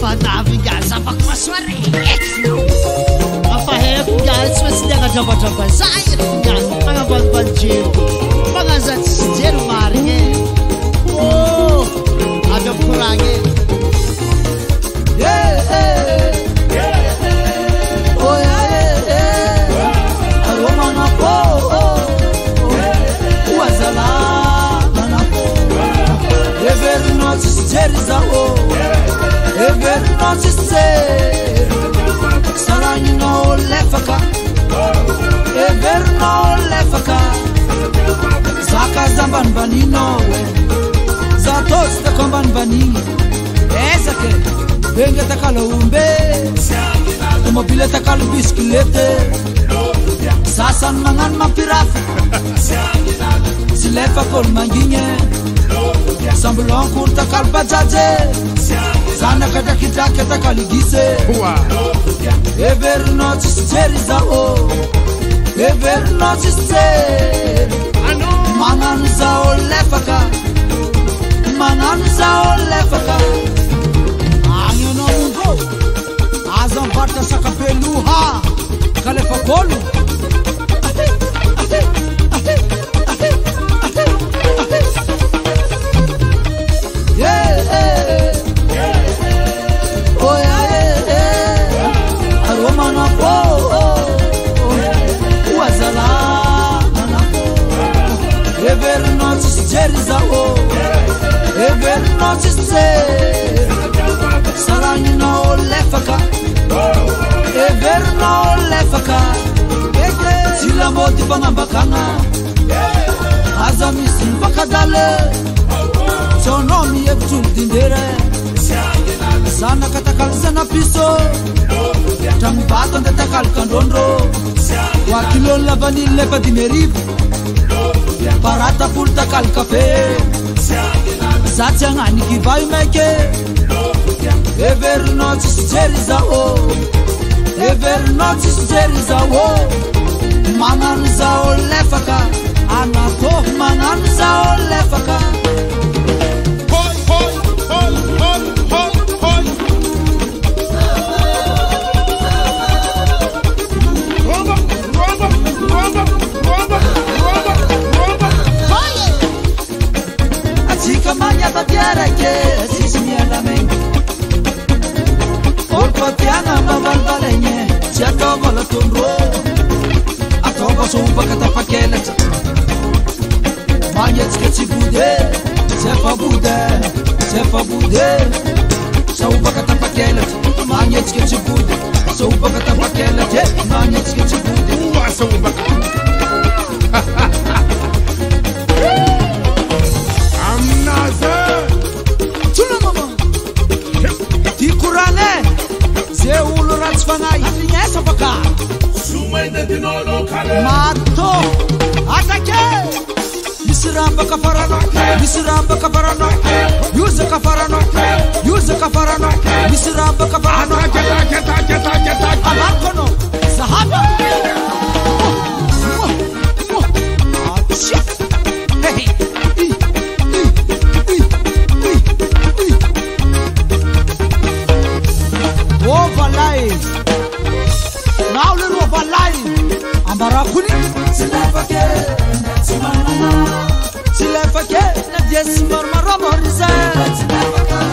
Fatah girls, sapak maswari. Mafahep girls, mas dega jaba Zair girls, mga balbanjir, mga zatsjer marge. Oh, abyo kurage. Sambulon kurta kalbajaje sana kata kita kata kaligise ever not seriza o ever not ser manan zao lefaka ayo no mundo azam parta sakapeluha kalefa kolu Parata pulta calcafé, Satyangani vai meke. Ever not seriza o, ever not seriza o. Manan zao lefaka, anato manan zao lefaka. Hoi hoi hoi hoi hoi hoi. Roba roba roba roba roba roba. Hoi. Achica mania da piara que si se me lamenta. Tiana mama balenye, chato gola tumbo, atoba sumba katapakele. Magnet sketchi bude, sefa bude, sefa bude, sumba katapakele. Magnet sketchi bude, sumba katapakele. Magnet sketchi bude, sumba. I'm not. Tuna mama, dikurane. Zeulu ratsvanai atrinyesa baka Sumaida dinono kale Mato Atake Misiramba kaparano Yuze kaparano Misiramba kaparano Amarkono Zahaba Atshia Yes, Marmara Borza.